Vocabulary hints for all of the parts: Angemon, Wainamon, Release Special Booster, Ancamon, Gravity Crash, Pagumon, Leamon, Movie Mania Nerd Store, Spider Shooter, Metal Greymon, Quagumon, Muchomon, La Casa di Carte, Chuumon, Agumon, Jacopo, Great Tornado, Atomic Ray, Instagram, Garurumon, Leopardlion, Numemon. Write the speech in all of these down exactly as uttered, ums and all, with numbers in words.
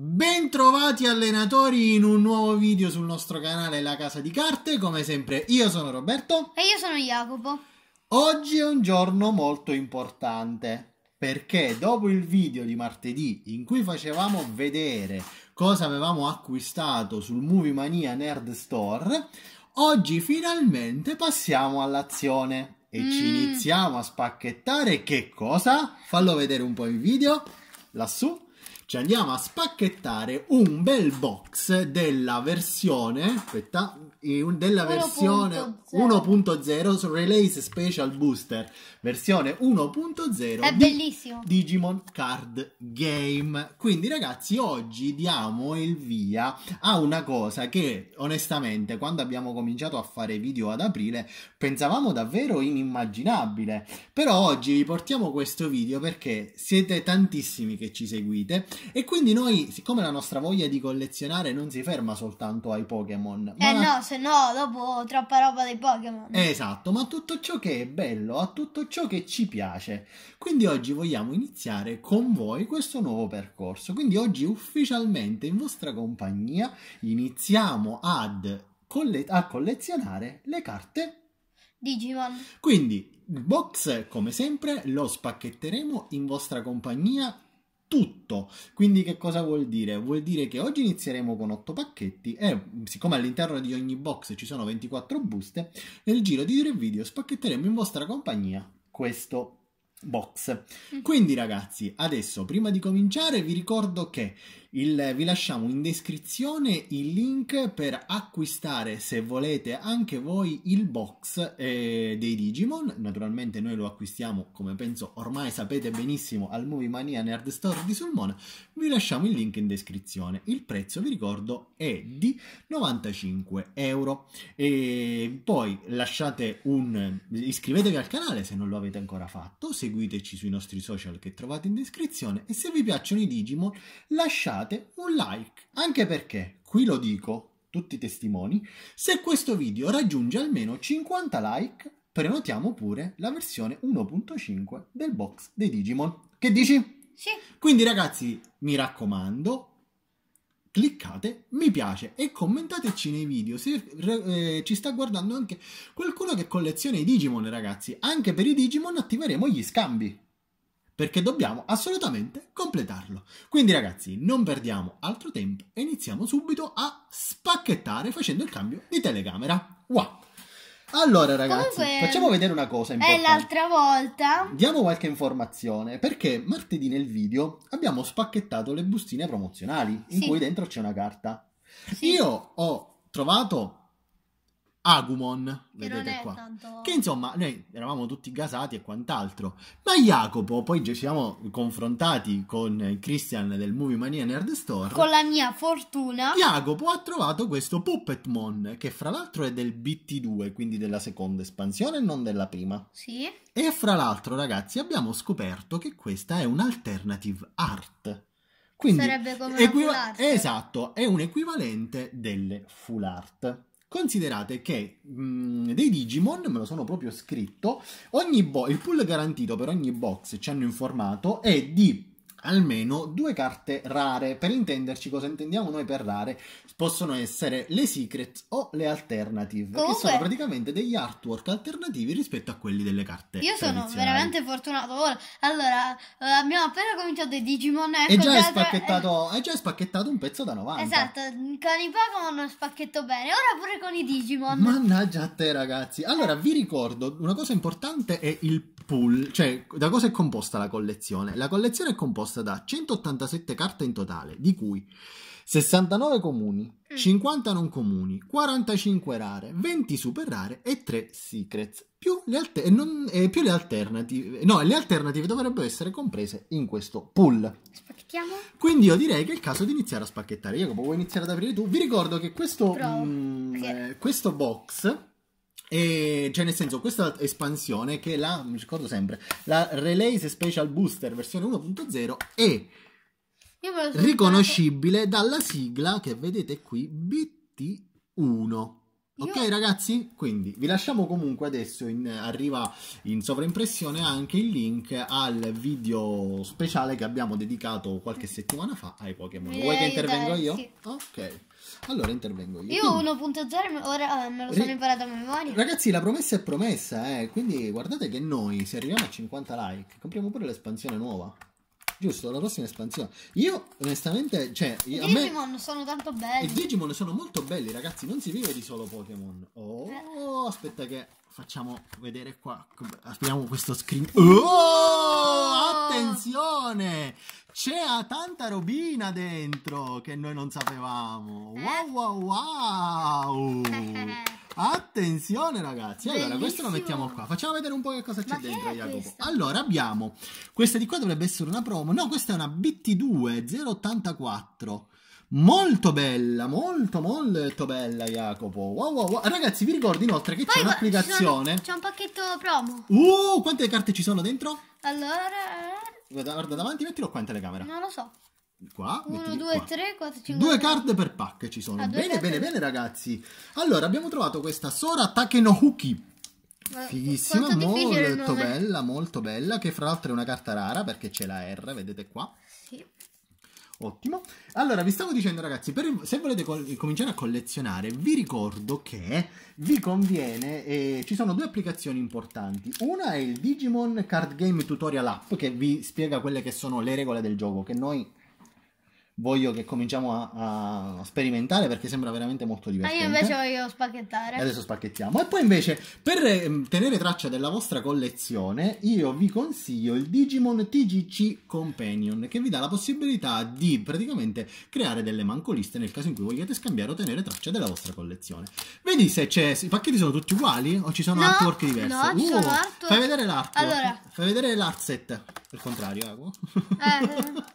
Bentrovati allenatori in un nuovo video sul nostro canale La Casa di Carte. Come sempre io sono Roberto e io sono Jacopo. Oggi è un giorno molto importante perché dopo il video di martedì in cui facevamo vedere cosa avevamo acquistato sul Movie Mania Nerd Store, oggi finalmente passiamo all'azione e mm. ci iniziamo a spacchettare. Che cosa? Fallo vedere un po' il video lassù. Ci andiamo a spacchettare un bel box della versione, aspetta, della versione uno punto zero Release Special Booster, versione uno punto zero. È bellissimo. Digimon Card Game. Quindi ragazzi, oggi diamo il via a una cosa che onestamente quando abbiamo cominciato a fare video ad aprile pensavamo davvero inimmaginabile, però oggi vi portiamo questo video perché siete tantissimi che ci seguite. E quindi noi, siccome la nostra voglia di collezionare non si ferma soltanto ai Pokémon, eh ma... no, se no dopo troppa roba dei Pokémon. Esatto, ma a tutto ciò che è bello, a tutto ciò che ci piace. Quindi oggi vogliamo iniziare con voi questo nuovo percorso. Quindi oggi ufficialmente in vostra compagnia iniziamo ad coll- a collezionare le carte Digimon. Quindi il box come sempre lo spacchetteremo in vostra compagnia tutto. Quindi che cosa vuol dire? Vuol dire che oggi inizieremo con otto pacchetti e siccome all'interno di ogni box ci sono ventiquattro buste, nel giro di tre video spacchetteremo in vostra compagnia questo box. Quindi ragazzi, adesso prima di cominciare vi ricordo che il, vi lasciamo in descrizione il link per acquistare se volete anche voi il box eh, dei Digimon. Naturalmente noi lo acquistiamo, come penso ormai sapete benissimo, al Movie Mania Nerd Store di Sulmona. Vi lasciamo il link in descrizione. Il prezzo vi ricordo è di novantacinque euro e poi lasciate un iscrivetevi al canale se non lo avete ancora fatto, se seguiteci sui nostri social che trovate in descrizione e se vi piacciono i Digimon lasciate un like, anche perché, qui lo dico, tutti i testimoni, se questo video raggiunge almeno cinquanta like prenotiamo pure la versione uno punto cinque del box dei Digimon. Che dici? Sì. Quindi ragazzi, mi raccomando, cliccate mi piace e commentateci nei video se eh, ci sta guardando anche qualcuno che colleziona i Digimon. Ragazzi, anche per i Digimon attiveremo gli scambi perché dobbiamo assolutamente completarlo. Quindi ragazzi, non perdiamo altro tempo e iniziamo subito a spacchettare facendo il cambio di telecamera. Wow. Allora ragazzi, comunque, facciamo vedere una cosa importante. E l'altra volta diamo qualche informazione perché martedì nel video abbiamo spacchettato le bustine promozionali in sì. cui dentro c'è una carta. Sì. Io ho trovato Agumon, che vedete non è qua, tanto... che insomma noi eravamo tutti gasati e quant'altro, ma Jacopo, poi ci siamo confrontati con Christian del Movie Mania Nerd Store, con la mia fortuna Jacopo ha trovato questo Puppetmon, che fra l'altro è del B T due, quindi della seconda espansione, non della prima. Sì. E fra l'altro ragazzi abbiamo scoperto che questa è un'alternative art. Quindi sarebbe come una full art. Esatto, è un equivalente delle full art. Considerate che mh, dei Digimon, me lo sono proprio scritto, ogni bo il pool garantito per ogni box, ci hanno informato, è di almeno due carte rare. Per intenderci, cosa intendiamo noi per rare? Possono essere le secret o le alternative. Comunque, che sono praticamente degli artwork alternativi rispetto a quelli delle carte. Io sono veramente fortunato. Allora, abbiamo appena cominciato i Digimon, ecco, e già hai spacchettato, eh... già spacchettato un pezzo da novanta. Esatto, con i Pokémon spacchetto bene, ora pure con i Digimon. Mannaggia a te ragazzi. Allora vi ricordo una cosa importante, è il pool, cioè da cosa è composta la collezione. La collezione è composta da centottantasette carte in totale, di cui sessantanove comuni, cinquanta non comuni, quarantacinque rare, venti super rare e tre secrets, più le, alter non, eh, più le alternative. No, le alternative dovrebbero essere comprese in questo pool. Spacchettiamo? Quindi io direi che è il caso di iniziare a spacchettare. Jacopo, vuoi iniziare ad aprire tu? Vi ricordo che questo, mh, eh, questo box... E cioè nel senso questa espansione che la, mi ricordo sempre, la Release Special Booster versione uno punto zero è riconoscibile dalla sigla che vedete qui B T uno. Ok Io... ragazzi, quindi vi lasciamo comunque adesso, in, arriva in sovraimpressione anche il link al video speciale che abbiamo dedicato qualche settimana fa ai Pokémon. Vuoi che intervengo io? Sì. Ok. Allora intervengo io. Io uno punto zero ora me lo sono imparato a memoria. Ragazzi, la promessa è promessa, eh. Quindi guardate che noi, se arriviamo a cinquanta like, compriamo pure l'espansione nuova. Giusto, la prossima espansione. Io onestamente, cioè, i Digimon me... sono tanto belli. I Digimon sono molto belli, ragazzi, non si vive di solo Pokémon. Oh, aspetta che facciamo vedere qua. Aspettiamo questo screen. Oh, attenzione! C'è tanta robina dentro che noi non sapevamo. Wow, wow, wow! Attenzione ragazzi, allora bellissimo. Questo lo mettiamo qua, facciamo vedere un po' che cosa c'è dentro, Jacopo. Questa? Allora abbiamo, questa di qua dovrebbe essere una promo, no questa è una B T due zero ottantaquattro, molto bella, molto molto bella Jacopo, wow wow wow, ragazzi vi ricordo inoltre che c'è un'applicazione. C'è un pacchetto promo. Uh, quante carte ci sono dentro? Allora... Guarda, guarda davanti, mettilo qua in telecamera. Non lo so. Qua, uno, due, tre, quattro, cinque. Due card per pack ci sono. Ah, bene, bene, bene, ragazzi. Allora, abbiamo trovato questa Sora Take no Huki. Fighissima, molto bella, molto bella. Che fra l'altro è una carta rara perché c'è la R, vedete qua. Sì. Ottimo. Allora, vi stavo dicendo, ragazzi, per, se volete cominciare a collezionare, vi ricordo che vi conviene. Eh, ci sono due applicazioni importanti. Una è il Digimon Card Game Tutorial App, che vi spiega quelle che sono le regole del gioco, che noi. Voglio che cominciamo a, a sperimentare perché sembra veramente molto divertente. Ma io invece voglio spacchettare. E adesso spacchettiamo. E poi invece, per tenere traccia della vostra collezione, io vi consiglio il Digimon T G C Companion, che vi dà la possibilità di praticamente creare delle mancoliste nel caso in cui vogliate scambiare o tenere traccia della vostra collezione. Vedi se c'è, i pacchetti sono tutti uguali o ci sono no, artwork diversi? No, uh, sono artwork. Fai vedere l'art. Allora. Fai vedere l'art set. Il contrario. Eh.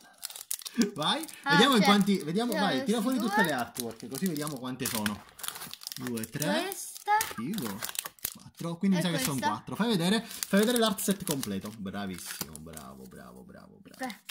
Vai, ah, vediamo cioè, quanti. Vediamo, vai, tira fuori due. Tutte le artwork, così vediamo quante sono. due, tre. quattro. Quindi mi sa questa? Che sono quattro. Fai vedere, fai vedere l'art set completo. Bravissimo, bravo, bravo, bravo, bravo. Eh.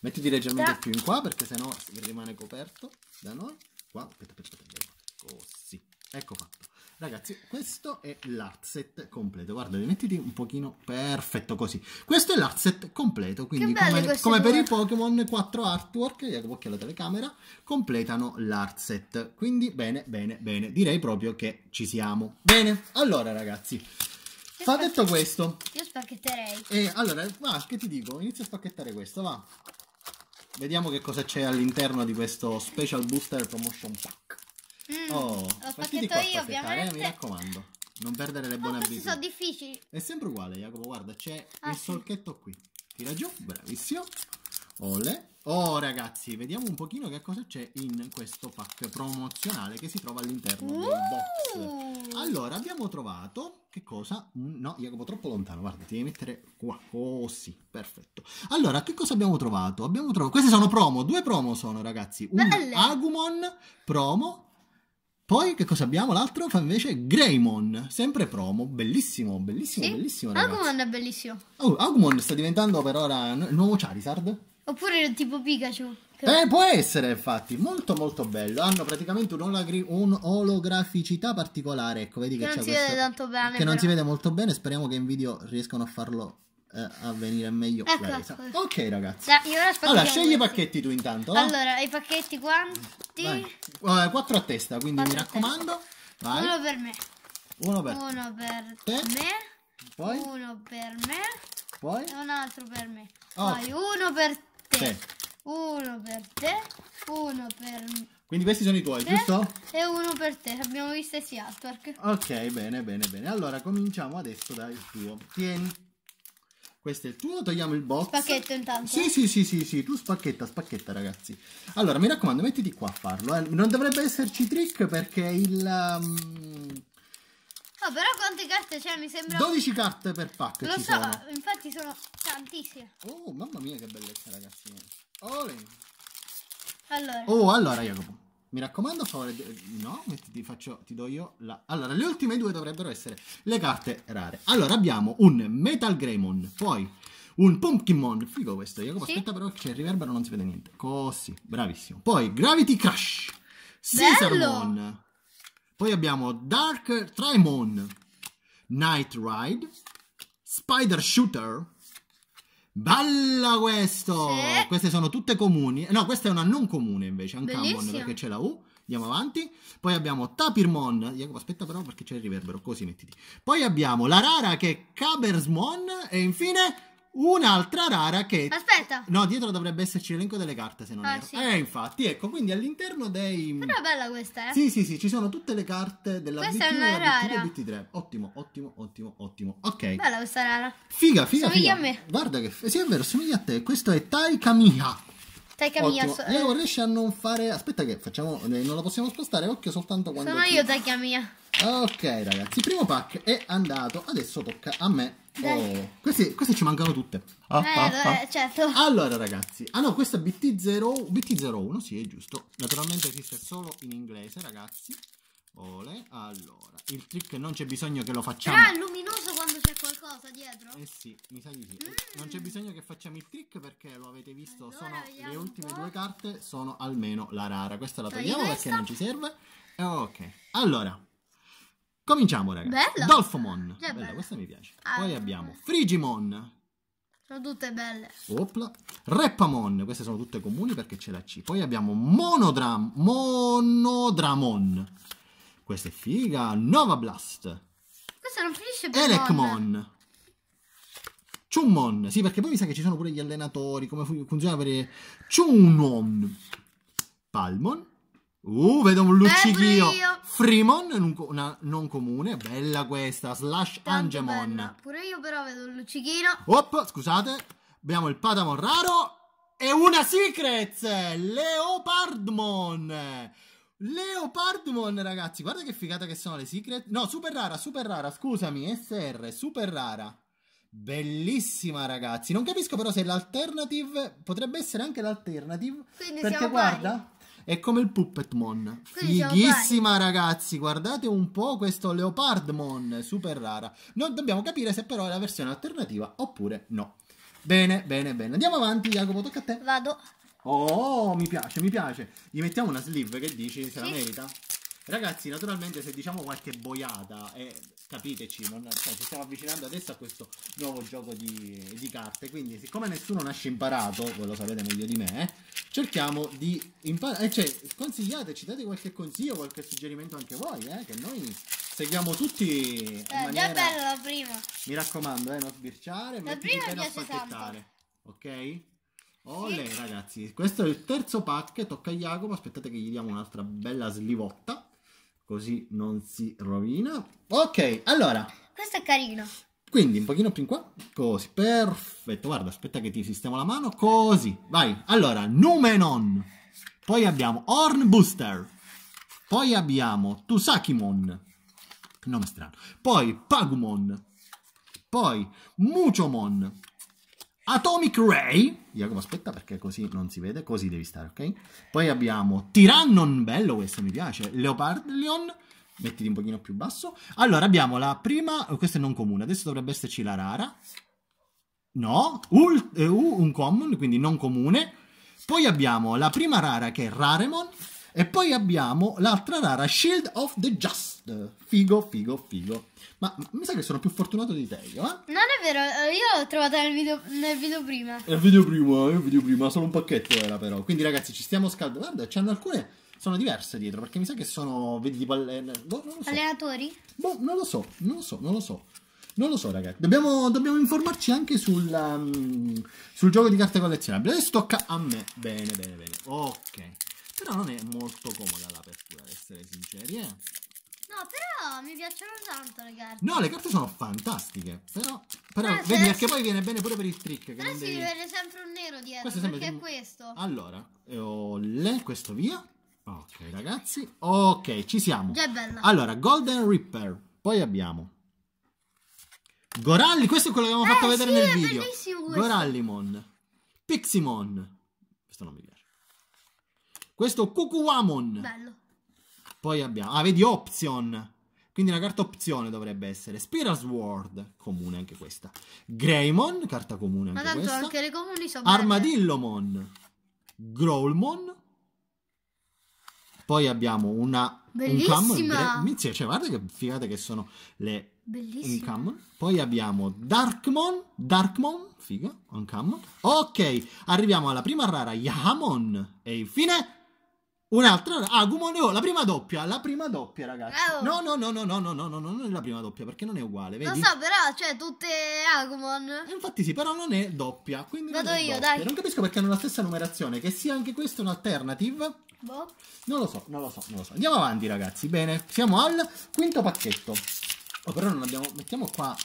Mettiti leggermente tra. Più in qua perché sennò rimane coperto da noi. Qua, aspetta, aspetta, aspetta. Così. Ecco fatto. Ragazzi, questo è l'art set completo. Guarda, mettiti un pochino perfetto così. Questo è l'art set completo. Quindi, come, come per i Pokémon, quattro artwork, Jacopo che ha la telecamera, completano l'art set. Quindi, bene, bene, bene. Direi proprio che ci siamo. Bene, allora, ragazzi. Fa detto questo. Io spacchetterei. E allora, va, che ti dico? Inizio a spacchettare questo, va. Vediamo che cosa c'è all'interno di questo Special Booster Promotion Pack. Mm, oh, lo spacchetto io ovviamente. Eh, mi raccomando, non perdere le buone oh, abitudini. Sono difficili. È sempre uguale, Jacopo. Guarda, c'è ah, il sì. solchetto qui. Tira giù, bravissimo. Ole. Oh, ragazzi, vediamo un pochino che cosa c'è in questo pack promozionale che si trova all'interno uh. del box. Allora, abbiamo trovato. Che cosa? No, Jacopo, troppo lontano. Guarda, ti devi mettere qua. Oh, sì, perfetto. Allora, che cosa abbiamo trovato? Abbiamo trovato. Queste sono promo. Due promo sono, ragazzi. Un Belle. Agumon promo. Poi che cosa abbiamo? L'altro fa invece Greymon, sempre promo, bellissimo, bellissimo, sì? bellissimo ragazzi. Agumon è bellissimo. Oh, Agumon sta diventando per ora il nuovo Charizard? Oppure tipo Pikachu. Che... Eh, può essere infatti, molto molto bello. Hanno praticamente un'olograficità particolare, ecco, vedi che, che c'è questo... Che non si vede tanto bene. Che però. non si vede molto bene, speriamo che in video riescano a farlo... a venire meglio ecco, la resa. Ecco. Ok ragazzi da, allora scegli i pacchetti tu intanto no? Allora i pacchetti quanti? quattro a testa quindi mi raccomando vai. Uno per me uno per, uno per te. me poi? Uno per me poi? E un altro per me oh. Poi uno per te. te uno per te uno per me quindi questi sono i tuoi te. giusto? E uno per te abbiamo visto i sì artwork ok bene bene bene allora cominciamo adesso dal tuo tieni. Questo è il tuo, togliamo il box. Spacchetto intanto. Sì, sì, sì, sì, sì, tu spacchetta, spacchetta ragazzi. Allora, mi raccomando, mettiti qua a farlo. Eh. Non dovrebbe esserci trick perché il... Um... No, però quante carte c'è? Mi sembra... dodici carte per pack Lo ci so, sono. Infatti sono tantissime. Oh, mamma mia che bellezza ragazzi. Olè. Allora. Oh, allora Jacopo, mi raccomando, favore... No, ti faccio, ti do io la... Allora, le ultime due dovrebbero essere le carte rare. Allora, abbiamo un Metal Greymon, poi un Pumpkinmon. Figo questo, Jacopo, sì? Aspetta però che c'è il riverbero, non si vede niente. Così, bravissimo. Poi Gravity Crash, Caesarmon, Poi abbiamo Dark Trimmon, Night Ride, Spider Shooter. Balla questo! Sì. Queste sono tutte comuni. No, questa è una non comune invece, Ancamon, perché c'è la U. Andiamo avanti. Poi abbiamo Tapirmon. Aspetta però perché c'è il riverbero, così mettiti. Poi abbiamo la rara che è Cabersmon e infine un'altra rara che... Aspetta! No, dietro dovrebbe esserci l'elenco delle carte, se non ah, erro. Sì. Eh, infatti, ecco, quindi all'interno dei... Però è bella questa, eh? Sì, sì, sì, ci sono tutte le carte della B T uno, della B T due e B T tre. Ottimo, ottimo, ottimo, ottimo. Ok. Bella questa rara. Figa, figa, somiglia figa. Somiglia a me. Guarda che... Sì, è vero, somiglia a te. Questo è Taikamiha. Taikamiha. So... Eh, non riesce a non fare... Aspetta che facciamo... Non la possiamo spostare, occhio soltanto quando... Sono io Taikamiha. Ok, ragazzi, primo pack è andato. Adesso tocca a me. Oh, queste, queste ci mancano tutte. Ah, eh, ah, ah. Certo. Allora ragazzi, ah no, questa B T zero B T zero uno, sì, è giusto. Naturalmente esiste solo in inglese, ragazzi. Ole. Allora, il trick non c'è bisogno che lo facciamo. Però è luminoso quando c'è qualcosa dietro? Eh sì, mi sa di sì. Mm. Non c'è bisogno che facciamo il trick perché lo avete visto, allora, sono le ultime due carte sono almeno la rara. Questa la togliamo perché non ci serve. Ok, allora cominciamo, ragazzi. Bello. Dolphomon. Bella, bella, questa mi piace. Ah, poi abbiamo Frigimon. Sono tutte belle. Opla. Repamon. Queste sono tutte comuni perché c'è la C. Poi abbiamo Monodram... Monodramon. Questa è figa. Nova Blast. Questa non finisce più. Elecmon. Chuumon. Sì, perché poi mi sa che ci sono pure gli allenatori. Come funziona per... Chuumon. Palmon. Uh, vedo un luccichio. Freemon, una non comune. Bella questa. Slash Angemon. Pure io però vedo un luccichino. Op, scusate. Abbiamo il Patamon raro. E una Secrets. Leopardmon. Leopardmon, ragazzi. Guarda che figata che sono le Secrets. No, super rara, super rara. Scusami, S R, super rara. Bellissima, ragazzi. Non capisco però se l'alternative... Potrebbe essere anche l'alternative. Quindi perché siamo guarda... Pari. È come il Puppetmon. Fighissima, ragazzi. Guardate un po' questo Leopardmon. Super rara. Non dobbiamo capire se però è la versione alternativa oppure no. Bene, bene, bene. Andiamo avanti, Jacopo. Tocca a te. Vado. Oh, mi piace, mi piace. Gli mettiamo una sleeve, che dici? Se sì. La merita? Ragazzi, naturalmente se diciamo qualche boiata, eh, capiteci, non, cioè, ci stiamo avvicinando adesso a questo nuovo gioco di, di carte, quindi siccome nessuno nasce imparato, voi lo sapete meglio di me, eh, cerchiamo di imparare, eh, cioè consigliateci, date qualche consiglio, qualche suggerimento anche voi, eh, che noi seguiamo tutti in eh, maniera... Già bella la prima! Mi raccomando, eh, non sbirciare, ma non spacchettare, ok? Olè, sì. Ragazzi, questo è il terzo pack, tocca a Jacopo, aspettate che gli diamo un'altra bella slivotta. Così non si rovina. Ok, allora. Questo è carino. Quindi un pochino più in qua. Così, perfetto. Guarda, aspetta che ti sistemo la mano. Così, vai. Allora, Numemon. Poi abbiamo Horn Booster. Poi abbiamo Tsukaimon. Nome strano. Poi Pagumon. Poi Muchomon. Atomic Ray. Jacopo, aspetta perché così non si vede. Così devi stare, ok? Poi abbiamo Tyrannon. Bello questo, mi piace. Leopardlion. Mettiti un pochino più basso. Allora, abbiamo la prima. Oh, questa è non comune. Adesso dovrebbe esserci la rara. No. Ult, eh, un common, quindi non comune. Poi abbiamo la prima rara che è Raremon. E poi abbiamo l'altra rara, Shield of the Just. Figo, figo, figo. Ma, ma mi sa che sono più fortunato di te, io, eh? Non è vero, io l'ho trovata nel video, nel video prima. Nel video prima, nel video prima, solo un pacchetto era però. Quindi ragazzi, ci stiamo scaldando. Guarda, c'hanno alcune, sono diverse dietro, perché mi sa che sono, vedi, tipo alle... boh, non lo so. Allenatori? Boh, non lo so, non lo so, non lo so. Non lo so, ragazzi. Dobbiamo, dobbiamo informarci anche sul, um, sul gioco di carte collezionabili. Adesso tocca a me. Bene, bene, bene. Ok. Però non è molto comoda l'apertura, ad essere sinceri, eh? No, però mi piacciono tanto le carte. No, le carte sono fantastiche. Però, però eh, vedi, perché si... poi viene bene pure per il trick. Che però si devi... vede sempre un nero dietro, questo perché sempre... è questo. Allora, olè, questo via. Ok, ragazzi. Ok, ci siamo. Già è bella. Allora, Golden Reaper. Poi abbiamo... Goralli, questo è quello che abbiamo eh, fatto vedere sì, nel video. Gorillamon. Piximon. Questo non mi piace. Questo Kakuamon. Bello. Poi abbiamo... Ah, vedi, Option. Quindi una carta opzione dovrebbe essere. Spiral Sword. Comune anche questa. Greymon. Carta comune anche questa. Ma tanto questa. Anche le comuni sono belle. Armadillomon. Growlmon. Poi abbiamo una Bellissima! Un cioè, guarda che figata che sono le Ancamon. Poi abbiamo Darkmon, Darkmon, figa, Ancamon. Ok, arriviamo alla prima rara, Yahamon. E infine un'altra, Agumon. Oh, la prima doppia, la prima doppia, ragazzi. Oh. No, no, no, no, no, no, no, no, non è la prima doppia perché non è uguale, vedi? Lo so, però, cioè, tutte Agumon. Infatti sì, però non è doppia, quindi vado non è io, doppia. Dai. Non capisco perché hanno la stessa numerazione, che sia anche questa un'alternative. Boh. Non lo so, non lo so, non lo so. Andiamo avanti, ragazzi. Bene, siamo al quinto pacchetto. Oh, però non abbiamo... Mettiamo qua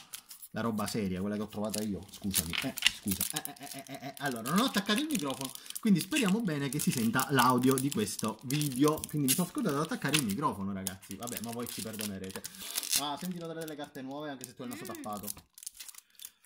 la roba seria, quella che ho trovata io. Scusami, eh, scusa. Eh, eh, eh, eh. Allora, non ho attaccato il microfono, quindi speriamo bene che si senta l'audio di questo video. Quindi mi sono scordato di attaccare il microfono, ragazzi. Vabbè, ma voi ci perdonerete. Ah, senti notare delle carte nuove, anche se tu hai il naso tappato.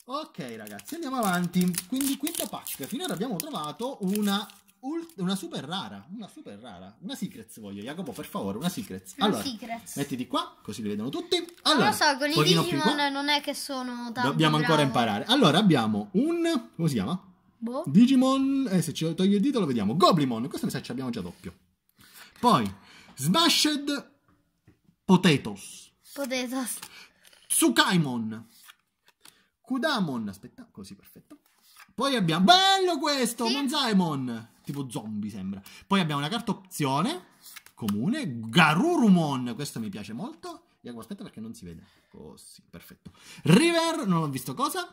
Ok, ragazzi, andiamo avanti. Quindi, quinto pack. Finora abbiamo trovato una... Una super rara, una super rara, una Secrets voglio, Jacopo, per favore, una Secrets. Una allora, Secrets. Mettiti qua, così li vedono tutti. Allora, non lo so, con i Digimon non è che sono tanto Dobbiamo bravo. ancora imparare. Allora, abbiamo un... come si chiama? Boh. Digimon, eh, se ci toglie il dito lo vediamo. Gorillamon, questo mi sa che ce l'abbiamo già doppio. Poi, Smashed Potatoes. Potatoes. Tsukaimon. Kudamon, aspetta, così, perfetto. Poi abbiamo... bello questo, sì. Monzaemon. Tipo zombie sembra. Poi abbiamo una carta opzione comune, Garurumon, questo mi piace molto. Aspetta perché non si vede. Così, perfetto. River, non ho visto cosa.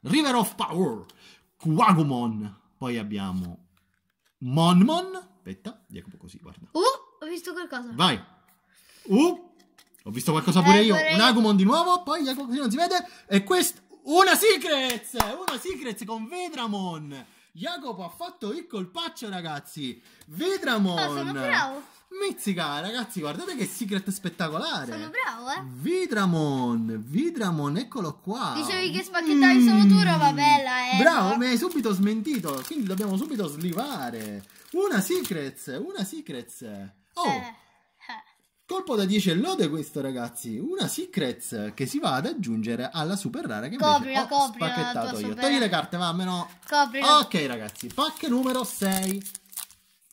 River of Power, Quagumon. Poi abbiamo Monmon. Aspetta, Jacopo così, guarda. Uh, ho visto qualcosa. Vai. Uh, ho visto qualcosa pure eh, io. Vorrei... Un Agumon di nuovo, poi Jacopo così non si vede. E questo, una Secrets, una Secrets con Vedramon. Jacopo ha fatto il colpaccio, ragazzi. Vedramon. Oh, sono bravo. Mizzica, ragazzi, guardate che secret spettacolare. Sono bravo, eh. Vedramon, Vedramon, eccolo qua. Dicevi che spacchettavi mm. solo tu, roba bella, eh. Bravo, mi hai subito smentito, quindi dobbiamo subito slivare. Una Secrets, una Secrets. Oh. Eh. Colpo da dieci e lode questo, ragazzi. Una Secrets che si va ad aggiungere alla super rara che invece coprila, ho coprila spacchettato io. Togli le carte, mamma, no? Coprila. Ok, ragazzi, pack numero sei.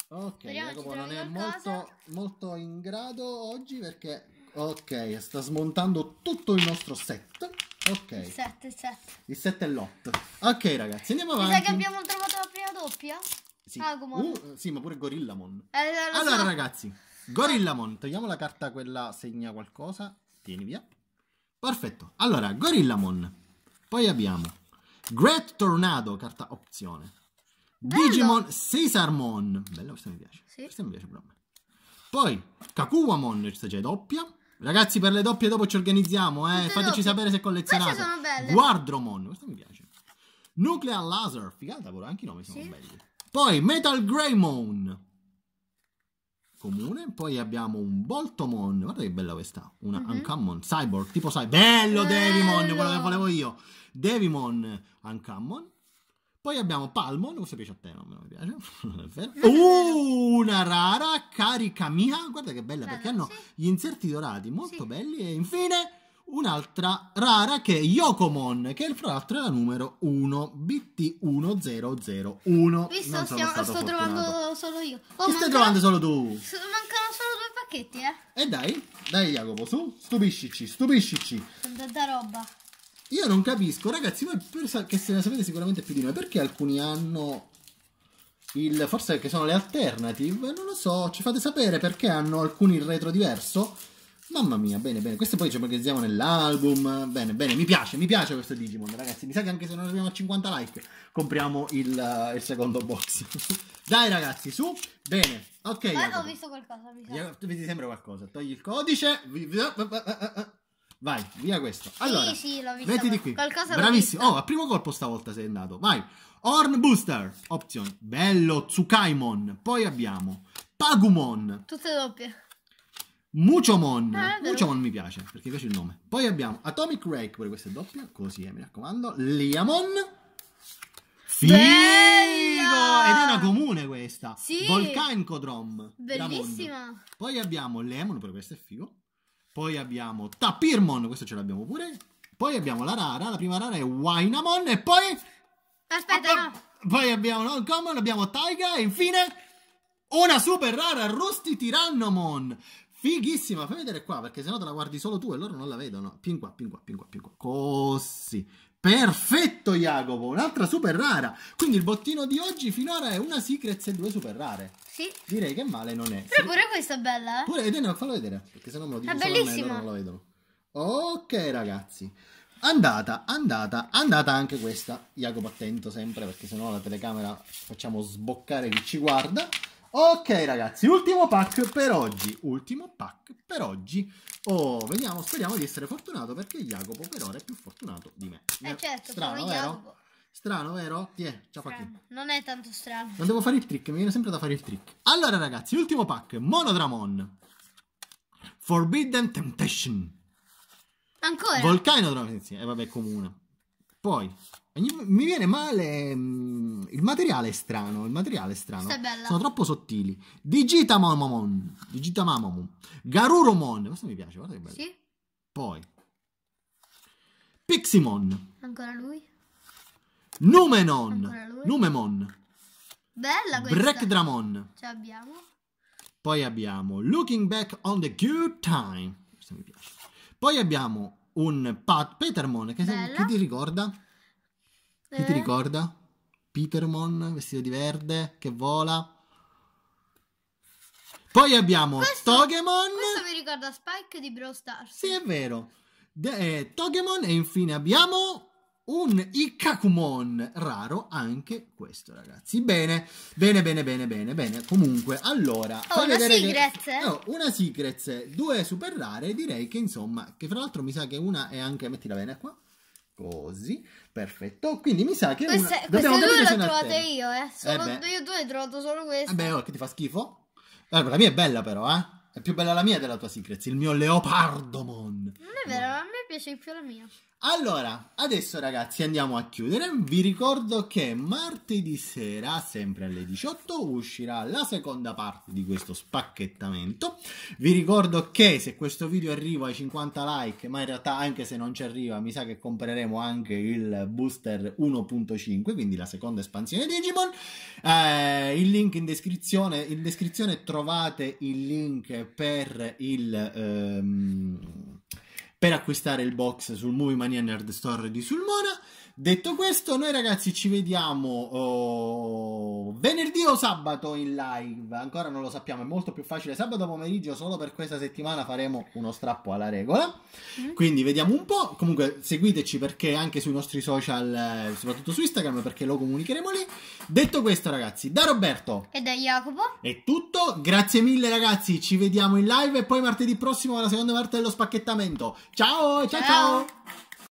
Ok, Jacopo non è molto, molto in grado oggi perché... ok, sta smontando tutto il nostro set. Ok. Il set, il set. Il set è l'otto. Ok, ragazzi, andiamo avanti. Mi sa che abbiamo trovato la prima doppia? Sì. Agumon. Uh, sì, ma pure Gorillamon. Eh, allora, so. ragazzi... Gorillamon, togliamo la carta quella segna qualcosa, tieni via. Perfetto, allora Gorillamon. Poi abbiamo Great Tornado, carta opzione. Bello. Digimon Caesarmon. Bello, questo mi piace, sì. Questo mi piace proprio. Poi Kakuamon, questa già è doppia. Ragazzi, per le doppie dopo ci organizziamo, eh. Tutte fateci doppie. sapere se collezionate. Queste sono belle. Guardromon, questo mi piace. Nuclear Laser, figata pure, anche i nomi sono sì. belli. Poi Metal Greymon comune, poi abbiamo un Boltomon, guarda che bella questa, una mm-hmm. Ancamon, Cyborg, tipo Cyborg, bello, bello Devimon, quello che volevo io, Devimon, Ancamon, poi abbiamo Palmon, questo piace a te, non mi piace, non è vero, uh, una rara, Caricamiha, guarda che bella, bello, perché hanno sì. gli inserti dorati, molto sì. belli, e infine un'altra rara che è Yokomon, che fra l'altro è la numero uno, B T uno zero zero uno. Visto, non sono stato sto trovando solo io. Oh, Ti stai trovando solo tu? Mancano solo due pacchetti, eh. E dai, dai Jacopo, su, stupiscici, stupiscici. Tanta roba. Io non capisco, ragazzi, voi che se ne sapete sicuramente più di noi, perché alcuni hanno... Il, forse perché sono le alternative, non lo so, ci fate sapere perché hanno alcuni il retro diverso? Mamma mia, bene, bene, questo poi ci organizziamo nell'album, bene, bene, mi piace, mi piace questo Digimon, ragazzi, mi sa che anche se non arriviamo a cinquanta like, compriamo il, uh, il secondo box. Dai ragazzi, su, bene, ok. Ma ho visto qualcosa, mi sa. Vedi sempre qualcosa, togli il codice, vai, via questo. Allora, sì, sì, l'ho visto. Mettiti qui, qualcosa bravissimo, oh, a primo colpo stavolta sei andato, vai. Horn Booster, opzione, bello, Tsukaimon, poi abbiamo Pagumon. Tutte doppie. Muchomon, ah, Muchomon mi piace perché piace il nome. Poi abbiamo Atomic Rake, pure questa è doppia, così eh, mi raccomando. Leamon, figo, ed è una comune questa. Sì. Volcancodrom, bellissima. Ramon. Poi abbiamo Leamon, pure questo è figo. Poi abbiamo Tapirmon, questo ce l'abbiamo pure. Poi abbiamo la rara, la prima rara è Wainamon e poi aspetta, ah, no. Poi abbiamo non common, abbiamo Taiga e infine Una super rara, Rusty Tyrannomon. Fighissima, fai vedere qua, perché sennò te la guardi solo tu e loro non la vedono. Pin qua, pin qua, pin qua, pin qua. Così. Perfetto, Jacopo, un'altra super rara. Quindi il bottino di oggi finora è una Secrets e due super rare. Sì. Direi che male non è. Però pure questa è bella, eh? Pure, vedete, fallo vedere, perché sennò me lo dico solo a me, loro non la vedono. Ok, ragazzi. Andata, andata, andata anche questa. Jacopo, attento sempre, perché sennò la telecamera facciamo sboccare chi ci guarda. Ok, ragazzi, ultimo pack per oggi. Ultimo pack per oggi. Oh, vediamo, speriamo di essere fortunato, perché Jacopo per ora è più fortunato di me. Eh certo, strano, vero? Jacopo. Strano, vero? Ti è, ciao Pacchino. Non è tanto strano. Non devo fare il trick, mi viene sempre da fare il trick. Allora, ragazzi, ultimo pack, Monodramon. Forbidden Temptation. Ancora? Volcano Dramon, sì, eh, vabbè, comune. Poi, mi viene male, mh, il materiale è strano, il materiale è strano. Questa è bella. Sono troppo sottili. Digitamamon, Digitamamon, Garurumon, questo mi piace, guarda che bello. Sì. Poi, Piximon. Ancora lui. Numenon. Ancora lui. Numemon. Bella questa. Vedramon. Ce l'abbiamo. Poi abbiamo Looking Back on the Good Time, questo mi piace. Poi abbiamo un Tapirmon, che se, chi ti ricorda? Eh. Chi ti ricorda? Tapirmon, vestito di verde, che vola. Poi abbiamo questo, Togemon. Questo mi ricorda Spike di Brawl Stars. Sì, è vero. De, eh, Togemon, e infine abbiamo un Kakuamon raro, anche questo, ragazzi. Bene, bene, bene, bene, bene, bene. Comunque, allora, oh, fai una vedere Secrets. Che... No, una Secrets, due super rare, direi che, insomma, che fra l'altro mi sa che una è anche... Mettila bene qua. Così, perfetto. Quindi mi sa che queste, una... Queste due le ho trovate io, eh. Sono eh io due, ho trovato solo questa. Vabbè, oh, che ti fa schifo? Allora, la mia è bella però, eh. È più bella la mia della tua Secrets, il mio Leopardmon. Non è vero, a me piace più la mia. Allora, adesso ragazzi andiamo a chiudere. Vi ricordo che martedì sera, sempre alle diciotto, uscirà la seconda parte di questo spacchettamento. Vi ricordo che se questo video arriva ai cinquanta like, ma in realtà anche se non ci arriva, mi sa che compreremo anche il booster uno punto cinque, quindi la seconda espansione di Digimon. Eh, il link in descrizione, in descrizione trovate il link per il... Ehm, per acquistare il box sul Movie Mania Nerd Store di Sulmona. Detto questo, noi ragazzi ci vediamo oh, venerdì o sabato in live, ancora non lo sappiamo, è molto più facile sabato pomeriggio, solo per questa settimana faremo uno strappo alla regola, mm. quindi vediamo un po', comunque seguiteci, perché anche sui nostri social, soprattutto su Instagram, perché lo comunicheremo lì. Detto questo ragazzi, da Roberto e da Jacopo è tutto, grazie mille ragazzi, ci vediamo in live e poi martedì prossimo alla seconda parte dello spacchettamento. Ciao, ciao, ciao! Ciao.